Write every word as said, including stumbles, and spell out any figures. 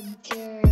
Roger.